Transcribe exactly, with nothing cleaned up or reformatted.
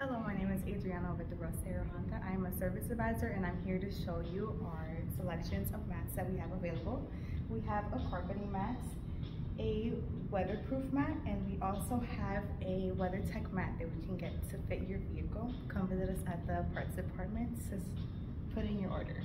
Hello, my name is Adriana with the Russ Darrow Honda. I am a service advisor and I'm here to show you our selections of mats that we have available. We have a carpeting mat, a weatherproof mat, and we also have a WeatherTech mat that we can get to fit your vehicle. Come visit us at the parts department to put in your order.